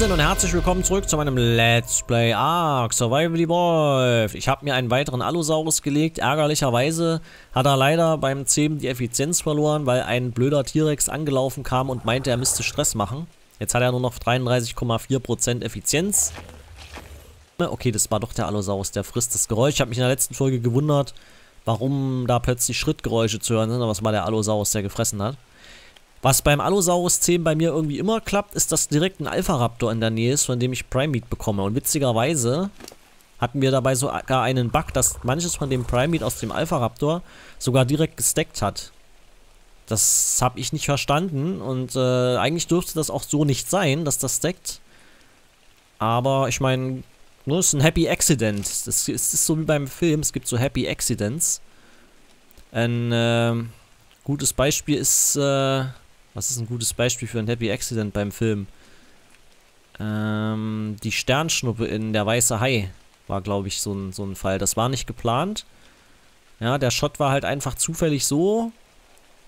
Moinsen und herzlich willkommen zurück zu meinem Let's Play Ark Survival Evolved. Ich habe mir einen weiteren Allosaurus gelegt. Ärgerlicherweise hat er leider beim Zähmen die Effizienz verloren, weil ein blöder T-Rex angelaufen kam und meinte, er müsste Stress machen. Jetzt hat er nur noch 33,4% Effizienz. Okay, das war doch der Allosaurus, der frisst das Geräusch. Ich habe mich in der letzten Folge gewundert, warum da plötzlich Schrittgeräusche zu hören sind. Aber es war der Allosaurus, der gefressen hat. Was beim Allosaurus 10 bei mir irgendwie immer klappt, ist, dass direkt ein Alpharaptor in der Nähe ist, von dem ich Prime-Meat bekomme. Und witzigerweise hatten wir dabei sogar einen Bug, dass manches von dem Prime-Meat aus dem Alpharaptor sogar direkt gesteckt hat. Das habe ich nicht verstanden und eigentlich dürfte das auch so nicht sein, dass das steckt. Aber ich meine, ne, ist ein Happy Accident. Es ist so wie beim Film, es gibt so Happy Accidents. Ein gutes Beispiel ist... Was ist ein gutes Beispiel für ein Happy Accident beim Film? Die Sternschnuppe in Der weiße Hai war, glaube ich, so ein Fall. Das war nicht geplant. Ja, der Shot war halt einfach zufällig so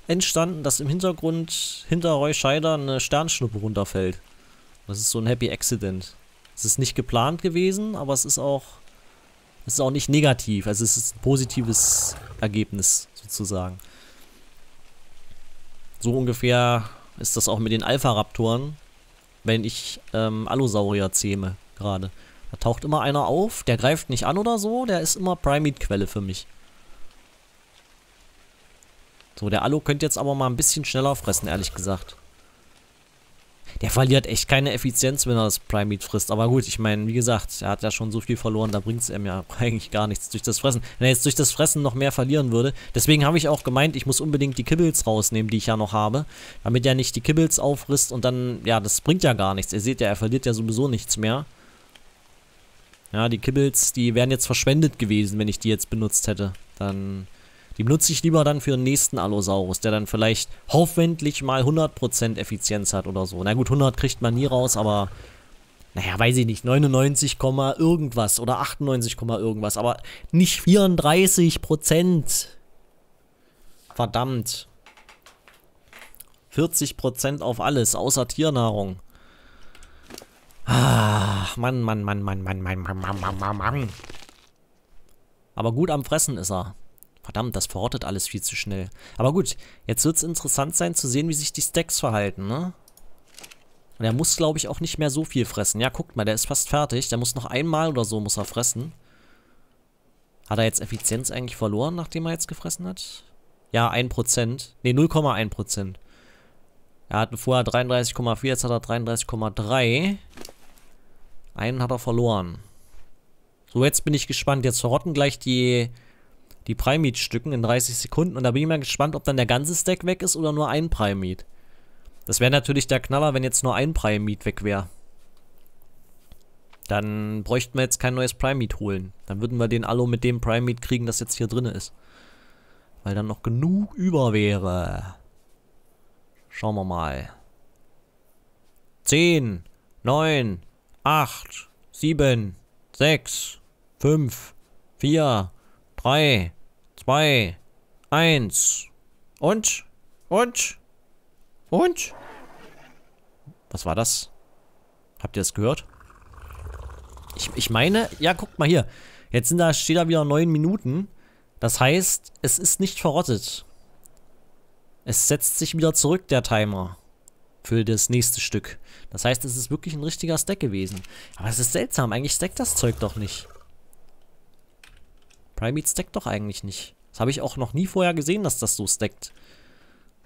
entstanden, dass im Hintergrund hinter Roy Scheider eine Sternschnuppe runterfällt. Das ist so ein Happy Accident. Es ist nicht geplant gewesen, aber es ist auch nicht negativ. Also es ist ein positives Ergebnis sozusagen. So ungefähr ist das auch mit den Alpharaptoren, wenn ich Allosaurier zähme gerade. Da taucht immer einer auf, der greift nicht an oder so, der ist immer Prime-Meat-Quelle für mich. So, der Allo könnte jetzt aber mal ein bisschen schneller fressen, ehrlich gesagt. Der verliert echt keine Effizienz, wenn er das Prime-Meat frisst. Aber gut, ich meine, wie gesagt, er hat ja schon so viel verloren, da bringt es ihm ja eigentlich gar nichts durch das Fressen. Wenn er jetzt durch das Fressen noch mehr verlieren würde. Deswegen habe ich auch gemeint, ich muss unbedingt die Kibbles rausnehmen, die ich ja noch habe. Damit er nicht die Kibbles auffrisst und dann, ja, das bringt ja gar nichts. Ihr seht ja, er verliert ja sowieso nichts mehr. Ja, die Kibbles, die wären jetzt verschwendet gewesen, wenn ich die jetzt benutzt hätte. Dann... Die benutze ich lieber dann für den nächsten Allosaurus, der dann vielleicht hoffentlich mal 100% Effizienz hat oder so. Na gut, 100 kriegt man nie raus, aber naja, weiß ich nicht, 99, irgendwas oder 98, irgendwas, aber nicht 34%. Verdammt. 40% auf alles, außer Tiernahrung. Ach, Mann. Aber gut am Fressen ist er. Verdammt, das verrottet alles viel zu schnell. Aber gut, jetzt wird es interessant sein zu sehen, wie sich die Stacks verhalten, ne? Und er muss, glaube ich, auch nicht mehr so viel fressen. Ja, guckt mal, der ist fast fertig. Der muss noch einmal oder so, muss er fressen. Hat er jetzt Effizienz eigentlich verloren, nachdem er jetzt gefressen hat? Ja, 1%. Ne, 0,1%. Er hatte vorher 33,4, jetzt hat er 33,3. Einen hat er verloren. So, jetzt bin ich gespannt. Jetzt verrotten gleich die Prime-Meat-Stücken in 30 Sekunden. Und da bin ich mal gespannt, ob dann der ganze Stack weg ist oder nur ein Prime-Meat. Das wäre natürlich der Knaller, wenn jetzt nur ein Prime-Meat weg wäre. Dann bräuchten wir jetzt kein neues Prime-Meat holen. Dann würden wir den Allo mit dem Prime-Meat kriegen, das jetzt hier drin ist. Weil dann noch genug über wäre. Schauen wir mal. 10, 9, 8, 7, 6, 5, 4... 3, 2, 1. Und? Was war das? Habt ihr das gehört? Ich meine, ja, guckt mal hier. Jetzt steht da wieder 9 Minuten. Das heißt, es ist nicht verrottet. Es setzt sich wieder zurück, der Timer. Für das nächste Stück. Das heißt, es ist wirklich ein richtiger Stack gewesen. Aber es ist seltsam. Eigentlich stackt das Zeug doch nicht. Prime-Meat stackt doch eigentlich nicht. Das habe ich auch noch nie vorher gesehen, dass das so stackt.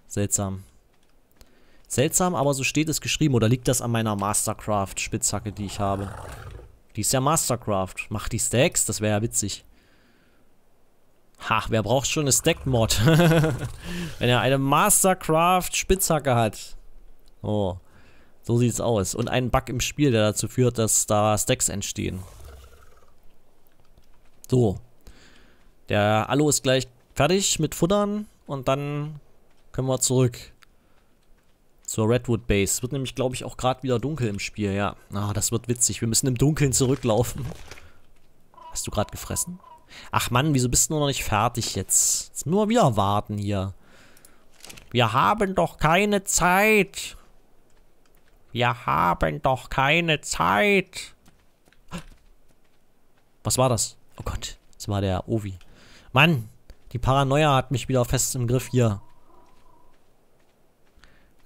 Seltsam. Seltsam, aber so steht es geschrieben. Oder liegt das an meiner Mastercraft-Spitzhacke, die ich habe? Die ist ja Mastercraft. Macht die Stacks? Das wäre ja witzig. Ha, wer braucht schon eine Stack-Mod? Wenn er eine Mastercraft-Spitzhacke hat. Oh, so sieht's aus. Und einen Bug im Spiel, der dazu führt, dass da Stacks entstehen. So. Der Allo ist gleich fertig mit Futtern und dann können wir zurück zur Redwood Base. Wird nämlich, glaube ich, auch gerade wieder dunkel im Spiel, ja. Ah, das wird witzig. Wir müssen im Dunkeln zurücklaufen. Hast du gerade gefressen? Ach Mann, wieso bist du noch nicht fertig jetzt? Jetzt nur wieder warten hier. Wir haben doch keine Zeit. Wir haben doch keine Zeit. Was war das? Oh Gott, das war der Ovi. Mann, die Paranoia hat mich wieder fest im Griff hier.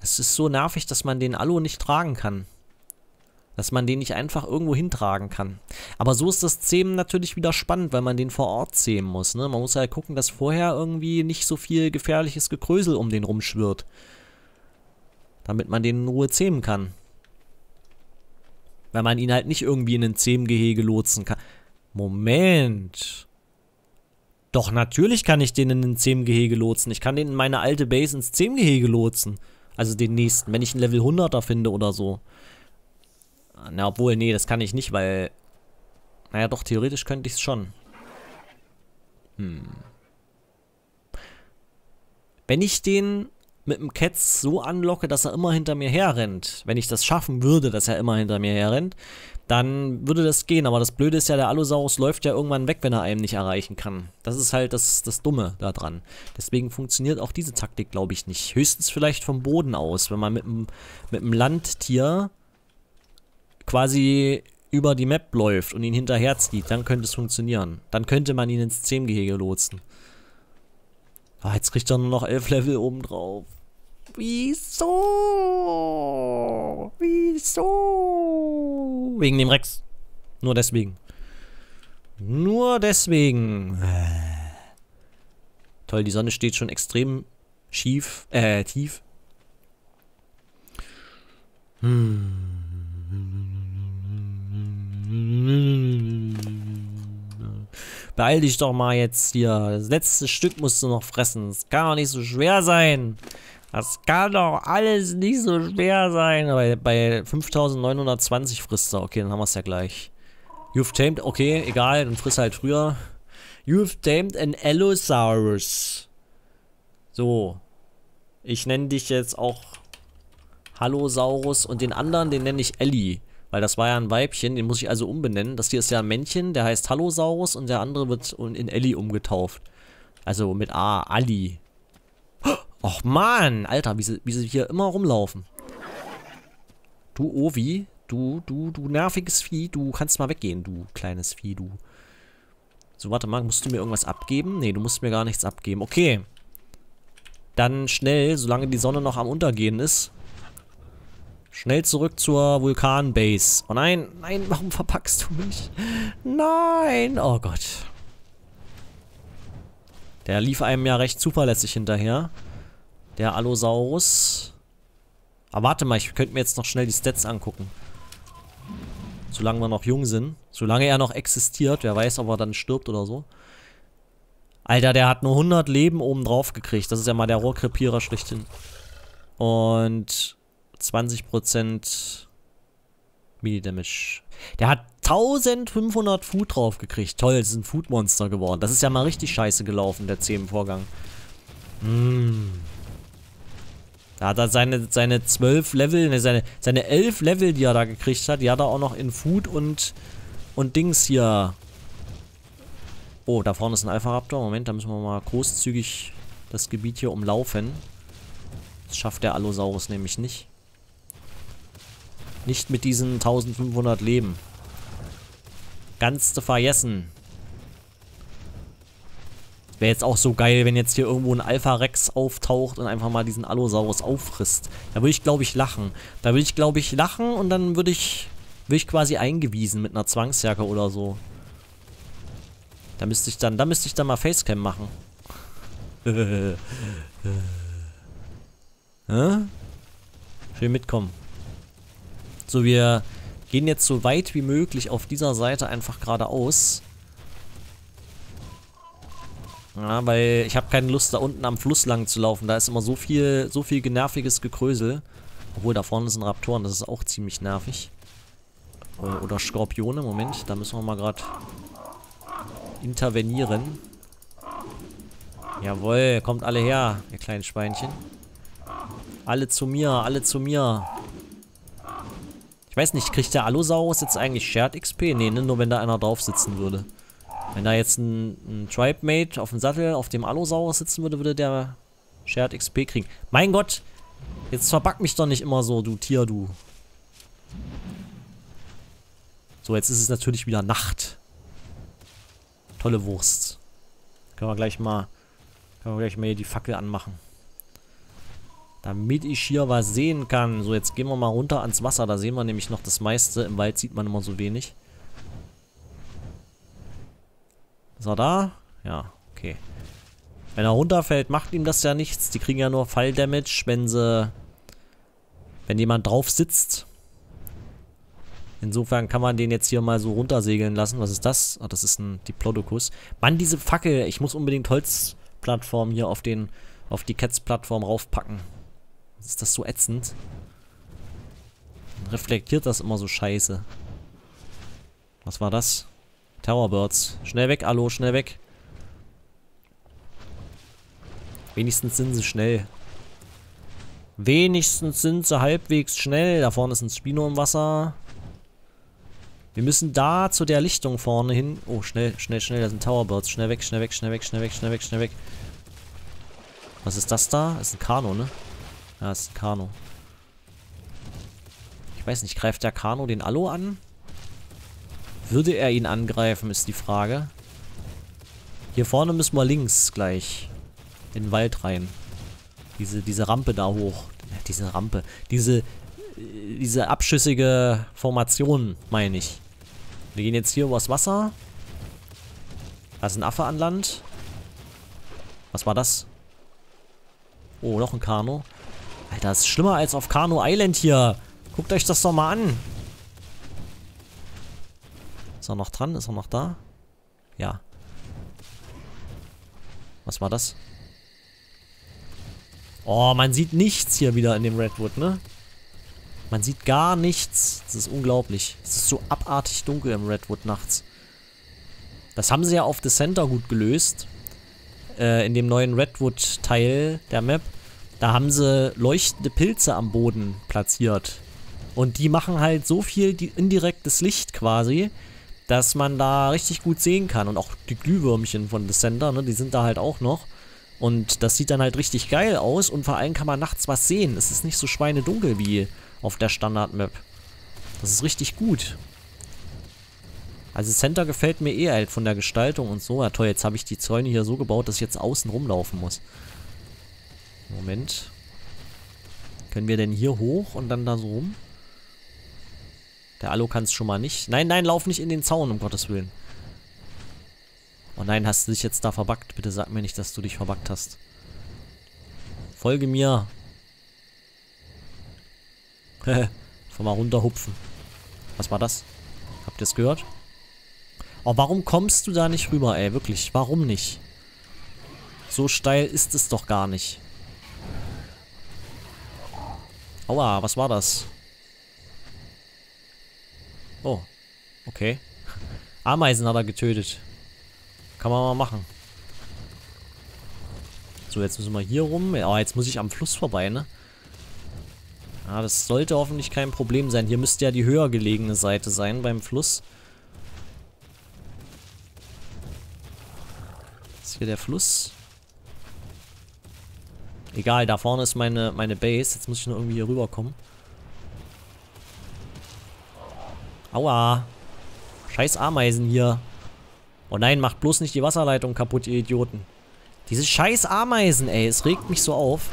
Es ist so nervig, dass man den Alu nicht tragen kann. Dass man den nicht einfach irgendwo hintragen kann. Aber so ist das Zähmen natürlich wieder spannend, weil man den vor Ort zähmen muss. Ne? Man muss halt gucken, dass vorher irgendwie nicht so viel gefährliches Gekrösel um den rumschwirrt. Damit man den in Ruhe zähmen kann. Weil man ihn halt nicht irgendwie in ein Zähmgehege lotsen kann. Moment. Doch, natürlich kann ich den in ein Zähmgehege lotsen. Ich kann den in meine alte Base ins Zähmgehege lotsen. Also den nächsten, wenn ich einen Level 100er finde oder so. Na, obwohl, nee, das kann ich nicht, weil... Naja, doch, theoretisch könnte ich es schon. Wenn ich den mit dem Cats so anlocke, dass er immer hinter mir herrennt, wenn ich das schaffen würde, dass er immer hinter mir herrennt, dann würde das gehen. Aber das Blöde ist ja, der Allosaurus läuft ja irgendwann weg, wenn er einem nicht erreichen kann. Das ist halt das Dumme daran. Deswegen funktioniert auch diese Taktik, glaube ich, nicht. Höchstens vielleicht vom Boden aus, wenn man mit dem Landtier quasi über die Map läuft und ihn hinterher zieht, dann könnte es funktionieren. Dann könnte man ihn ins Zähmgehege lotsen. Ah, jetzt kriegt er nur noch 11 Level obendrauf. Wieso? Wieso? Wegen dem Rex. Nur deswegen. Nur deswegen. Toll, die Sonne steht schon extrem schief, tief. Beeil dich doch mal jetzt hier. Das letzte Stück musst du noch fressen. Das kann doch nicht so schwer sein. Das kann doch alles nicht so schwer sein. Aber bei 5920 frisst er. Okay, dann haben wir es ja gleich. You've tamed. Okay, egal. Dann friss halt früher. You've tamed an Allosaurus. So. Ich nenne dich jetzt auch Allosaurus. Und den anderen, den nenne ich Ellie. Weil das war ja ein Weibchen, den muss ich also umbenennen. Das hier ist ja ein Männchen, der heißt Allosaurus und der andere wird in Ellie umgetauft. Also mit A, Ali. Och Mann, Alter, wie sie hier immer rumlaufen. Du Ovi, du nerviges Vieh, du kannst mal weggehen, du kleines Vieh, du. So, warte mal, musst du mir irgendwas abgeben? Nee, du musst mir gar nichts abgeben. Okay. Dann schnell, solange die Sonne noch am Untergehen ist. Schnell zurück zur Vulkanbase. Oh nein, nein, warum verpackst du mich? Nein, oh Gott. Der lief einem ja recht zuverlässig hinterher. Der Allosaurus. Aber warte mal, ich könnte mir jetzt noch schnell die Stats angucken. Solange wir noch jung sind. Solange er noch existiert. Wer weiß, ob er dann stirbt oder so. Alter, der hat nur 100 Leben oben drauf gekriegt. Das ist ja mal der Rohrkrepierer schlichthin. Und 20% Mini-Damage. Der hat 1500 Food drauf gekriegt. Toll, das ist ein Food-Monster geworden. Das ist ja mal richtig scheiße gelaufen, der Zähmen-Vorgang. Da hat er seine 12 Level, ne, seine 11 Level, die er da gekriegt hat, die hat er auch noch in Food und Dings hier. Oh, da vorne ist ein Alpha-Raptor. Moment, da müssen wir mal großzügig das Gebiet hier umlaufen. Das schafft der Allosaurus nämlich nicht. Nicht mit diesen 1500 Leben. Ganz zu vergessen. Wäre jetzt auch so geil, wenn jetzt hier irgendwo ein Alpha-Rex auftaucht und einfach mal diesen Allosaurus auffrisst. Da würde ich, glaube ich, lachen. Da würde ich, glaube ich, lachen und dann würde ich quasi eingewiesen mit einer Zwangsjacke oder so. Da müsste ich dann mal Facecam machen. Schön mitkommen. So, wir gehen jetzt so weit wie möglich auf dieser Seite einfach geradeaus. Ja, weil ich habe keine Lust, da unten am Fluss lang zu laufen. Da ist immer so viel generviges Gekrösel. Obwohl, da vorne sind Raptoren, das ist auch ziemlich nervig. Oder Skorpione, Moment, da müssen wir mal gerade intervenieren. Jawohl, kommt alle her, ihr kleinen Schweinchen. Alle zu mir, alle zu mir. Ich weiß nicht, kriegt der Allosaurus jetzt eigentlich Shared XP? Nee, ne? Nur wenn da einer drauf sitzen würde. Wenn da jetzt ein Tribe-Mate auf dem Sattel auf dem Allosaurus sitzen würde, würde der Shared XP kriegen. Mein Gott! Jetzt verpack mich doch nicht immer so, du Tier, du. So, jetzt ist es natürlich wieder Nacht. Tolle Wurst. Können wir gleich mal hier die Fackel anmachen. Damit ich hier was sehen kann. So, jetzt gehen wir mal runter ans Wasser. Da sehen wir nämlich noch das meiste. Im Wald sieht man immer so wenig. Ist er da? Ja, okay. Wenn er runterfällt, macht ihm das ja nichts. Die kriegen ja nur Fall-Damage, wenn jemand drauf sitzt. Insofern kann man den jetzt hier mal so runtersegeln lassen. Was ist das? Ah, das ist ein Diplodocus. Mann, diese Fackel. Ich muss unbedingt Holzplattformen hier auf die Cats-Plattform raufpacken. Ist das so ätzend? Dann reflektiert das immer so scheiße. Was war das? Terrorbirds. Schnell weg, Alo, schnell weg. Wenigstens sind sie schnell. Wenigstens sind sie halbwegs schnell. Da vorne ist ein Spino im Wasser. Wir müssen da zu der Lichtung vorne hin. Oh, schnell, schnell, schnell. Da sind Towerbirds. Schnell weg, schnell weg, schnell weg, schnell weg, schnell weg, schnell weg. Was ist das da? Ist ein Kanu, ne? Ja, ist ein Kanu. Ich weiß nicht, greift der Kanu den Alu an? Würde er ihn angreifen, ist die Frage. Hier vorne müssen wir links gleich in den Wald rein. Diese Rampe da hoch. Diese Rampe. Diese abschüssige Formation, meine ich. Wir gehen jetzt hier übers Wasser. Da ist ein Affe an Land. Was war das? Oh, noch ein Kanu. Alter, das ist schlimmer als auf Kanu Island hier. Guckt euch das doch mal an. Ist er noch dran? Ist er noch da? Ja. Was war das? Oh, man sieht nichts hier wieder in dem Redwood, ne? Man sieht gar nichts. Das ist unglaublich. Es ist so abartig dunkel im Redwood nachts. Das haben sie ja auf Dissenter gut gelöst. In dem neuen Redwood-Teil der Map. Da haben sie leuchtende Pilze am Boden platziert. Und die machen halt so viel indirektes Licht quasi, dass man da richtig gut sehen kann. Und auch die Glühwürmchen von Dissenter, ne, die sind da halt auch noch. Und das sieht dann halt richtig geil aus. Und vor allem kann man nachts was sehen. Es ist nicht so schweinedunkel wie auf der Standard-Map. Das ist richtig gut. Also Center gefällt mir eh halt von der Gestaltung und so. Ja toll, jetzt habe ich die Zäune hier so gebaut, dass ich jetzt außen rumlaufen muss. Moment. Können wir denn hier hoch und dann da so rum? Der Alu kann es schon mal nicht. Nein, nein, lauf nicht in den Zaun, um Gottes Willen. Oh nein, hast du dich jetzt da verbackt? Bitte sag mir nicht, dass du dich verbackt hast. Folge mir. Von mal runterhupfen. Was war das? Habt ihr es gehört? Oh, warum kommst du da nicht rüber, ey? Wirklich, warum nicht? So steil ist es doch gar nicht. Aua, was war das? Oh, okay. Ameisen hat er getötet. Kann man mal machen. So, jetzt müssen wir hier rum. Oh, jetzt muss ich am Fluss vorbei, ne? Ja, das sollte hoffentlich kein Problem sein. Hier müsste ja die höher gelegene Seite sein beim Fluss. Ist hier der Fluss? Egal, da vorne ist meine Base. Jetzt muss ich nur irgendwie hier rüberkommen. Aua. Scheiß Ameisen hier. Oh nein, macht bloß nicht die Wasserleitung kaputt, ihr Idioten. Diese scheiß Ameisen, ey. Es regt mich so auf.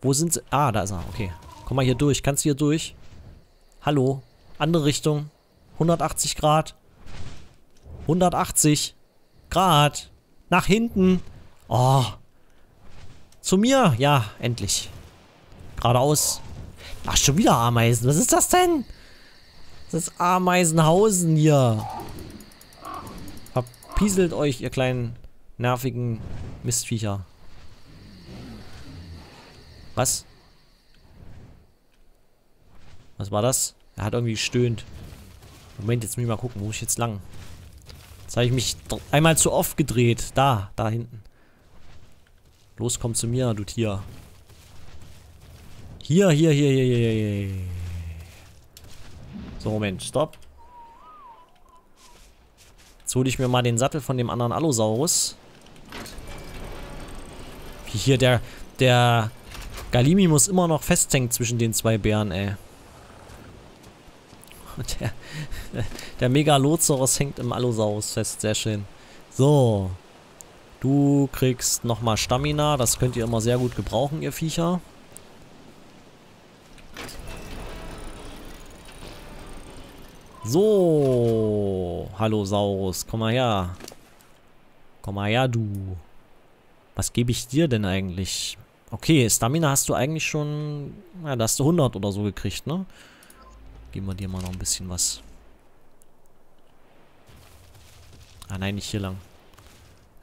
Wo sind sie? Ah, da ist er. Okay. Komm mal hier durch. Kannst du hier durch? Hallo? Andere Richtung. 180 Grad. 180 Grad. Nach hinten. Oh. Zu mir? Ja, endlich. Geradeaus. Ach, schon wieder Ameisen. Was ist das denn? Das ist Ameisenhausen hier. Verpieselt euch, ihr kleinen nervigen Mistviecher. Was? Was war das? Er hat irgendwie gestöhnt. Moment, jetzt muss ich mal gucken, wo ich jetzt lang. Jetzt habe ich mich einmal zu oft gedreht. Da hinten. Los, komm zu mir, du Tier. Hier. So, Moment, stopp. Jetzt hole ich mir mal den Sattel von dem anderen Allosaurus. Hier, der Galimi muss immer noch festhängen zwischen den zwei Bären, ey. Der Megalozoros hängt im Allosaurus fest, sehr schön. So. Du kriegst nochmal Stamina, das könnt ihr immer sehr gut gebrauchen, ihr Viecher. So, Allosaurus, komm mal her. Komm mal her, du. Was gebe ich dir denn eigentlich? Okay, Stamina hast du eigentlich schon... Ja, da hast du 100 oder so gekriegt, ne? Geben wir dir mal noch ein bisschen was. Ah nein, nicht hier lang.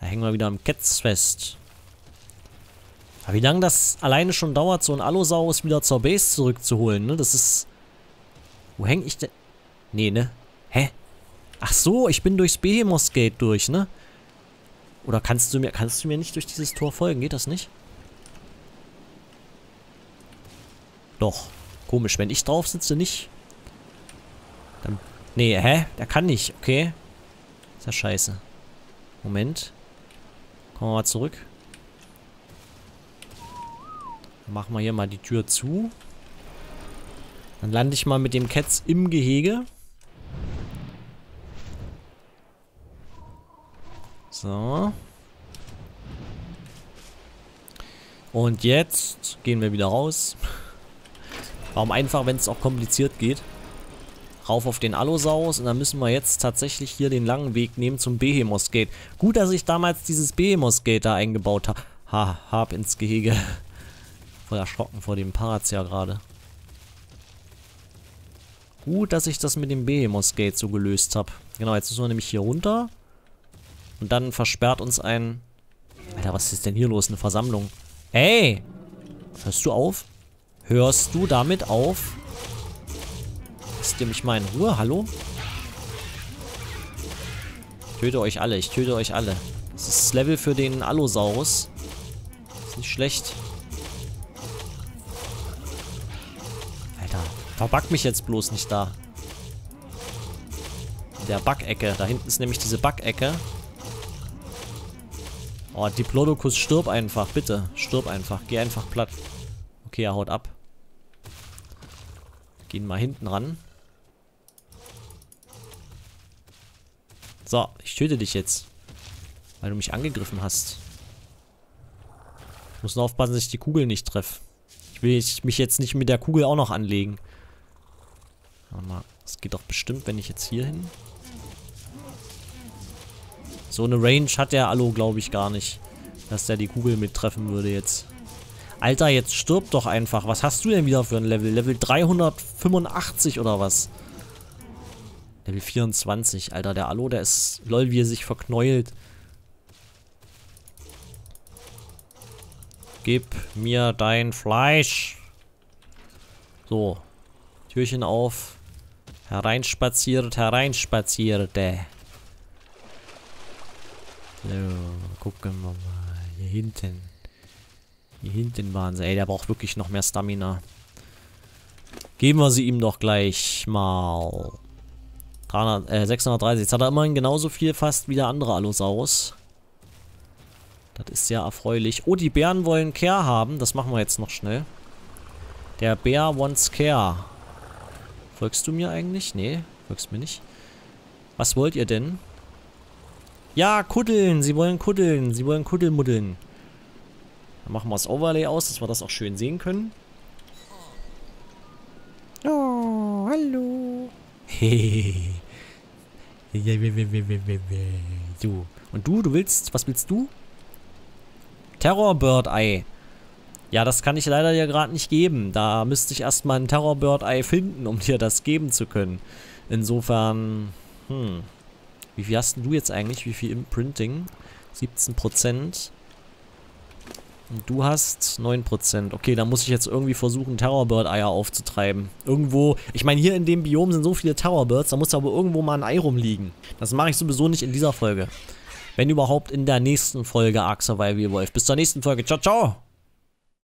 Da hängen wir wieder am Ketz fest. Aber wie lange das alleine schon dauert, so einen Allosaurus wieder zur Base zurückzuholen, ne? Das ist... Wo hänge ich denn? Nee, ne? Hä? Ach so, ich bin durchs Behemoth Gate durch, ne? Oder kannst du mir nicht durch dieses Tor folgen? Geht das nicht? Doch. Komisch, wenn ich drauf sitze, nicht. Dann, nee, hä? Der kann nicht, okay. Ist ja scheiße. Moment. Kommen wir mal zurück. Dann machen wir hier mal die Tür zu. Dann lande ich mal mit dem Ketz im Gehege. So. Und jetzt gehen wir wieder raus. Warum einfach, wenn es auch kompliziert geht? Rauf auf den Allosaurus und dann müssen wir jetzt tatsächlich hier den langen Weg nehmen zum Behemoth Gate. Gut, dass ich damals dieses Behemoth Gate da eingebaut habe. Hab ins Gehege. Voll erschrocken vor dem Parazia gerade. Gut, dass ich das mit dem Behemoth Gate so gelöst habe. Genau, jetzt müssen wir nämlich hier runter. Und dann versperrt uns ein... Alter, was ist denn hier los? Eine Versammlung. Ey! Hörst du auf? Hörst du damit auf? Lasst ihr mich mal in Ruhe? Hallo? Ich töte euch alle. Ich töte euch alle. Das ist das Level für den Allosaurus. Ist nicht schlecht. Alter, verback mich jetzt bloß nicht da. In der Backecke. Da hinten ist nämlich diese Backecke. Oh, Diplodocus, stirb einfach. Bitte, stirb einfach. Geh einfach platt. Okay, er haut ab. Gehen mal hinten ran. So, ich töte dich jetzt. Weil du mich angegriffen hast. Ich muss nur aufpassen, dass ich die Kugel nicht treffe. Ich will mich jetzt nicht mit der Kugel auch noch anlegen. Warte mal, das geht doch bestimmt, wenn ich jetzt hier hin... So eine Range hat der Allo, glaube ich, gar nicht. Dass der die Kugel mittreffen würde jetzt. Alter, jetzt stirb doch einfach. Was hast du denn wieder für ein Level? Level 385 oder was? Level 24. Alter, der Allo, der ist... Lol, wie er sich verknäult. Gib mir dein Fleisch. So. Türchen auf. Hereinspaziert, hereinspazierte. So, gucken wir mal. Hier hinten. Hier hinten waren sie. Ey, der braucht wirklich noch mehr Stamina. Geben wir sie ihm doch gleich mal. 630. Jetzt hat er immerhin genauso viel fast wie der andere Allosaurus. Das ist sehr erfreulich. Oh, die Bären wollen Care haben. Das machen wir jetzt noch schnell. Der Bär wants Care. Folgst du mir eigentlich? Nee, folgst mir nicht. Was wollt ihr denn? Ja, kuddeln. Sie wollen kuddeln. Sie wollen kuddelmuddeln. Dann machen wir das Overlay aus, dass wir das auch schön sehen können. Oh, hallo. Hey. Du. Und du willst, was willst du? Terrorbird Eye. Ja, das kann ich leider dir gerade nicht geben. Da müsste ich erstmal ein Terrorbird Eye finden, um dir das geben zu können. Insofern, Wie viel hast denn du jetzt eigentlich? Wie viel Imprinting? 17%. Und du hast 9%. Okay, da muss ich jetzt irgendwie versuchen, Terrorbird-Eier aufzutreiben. Irgendwo, ich meine, hier in dem Biom sind so viele Terrorbirds, da muss aber irgendwo mal ein Ei rumliegen. Das mache ich sowieso nicht in dieser Folge. Wenn überhaupt in der nächsten Folge Ark Survival Evolved. Bis zur nächsten Folge. Ciao, ciao!